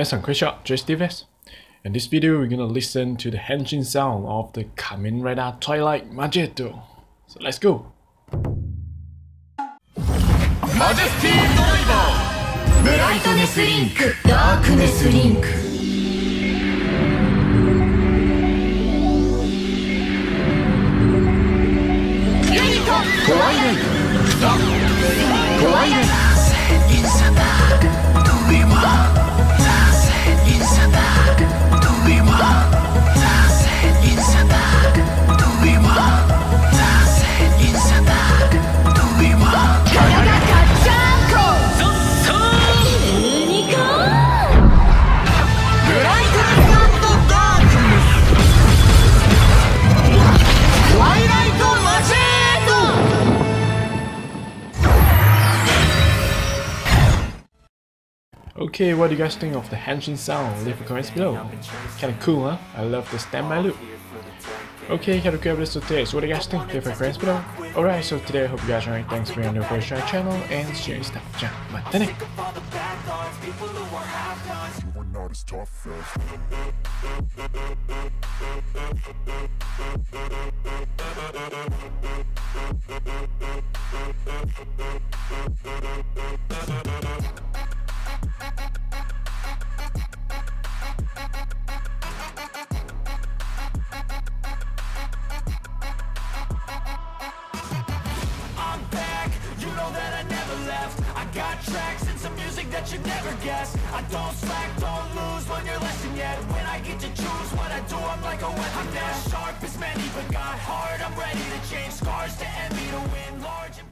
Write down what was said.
Next time, Chris Shop, J. Stevens. In this video, we're gonna listen to the Henshin sound of the Kamen Rider Twilight Majade. So let's go! Majesty Driver! Brightness Link! Darkness Link! 。Okay, what do you guys think of the Henshin sound? Leave a comment below. Kinda cool, huh? I love the standby loop. Okay, kinda cool episode today, so what do you guys think? Leave a comment below. Alright, so today I hope you guys are enjoying. Thanks for your new first channel and sharing stuff. Yeah, matane. Tracks and some music that you never guessed. I don't slack, don't lose, learn your lesson yet. When I get to choose what I do, I'm like a weapon. I'm not sharp as many, but got hard, I'm ready to change. Scars to envy, to win large and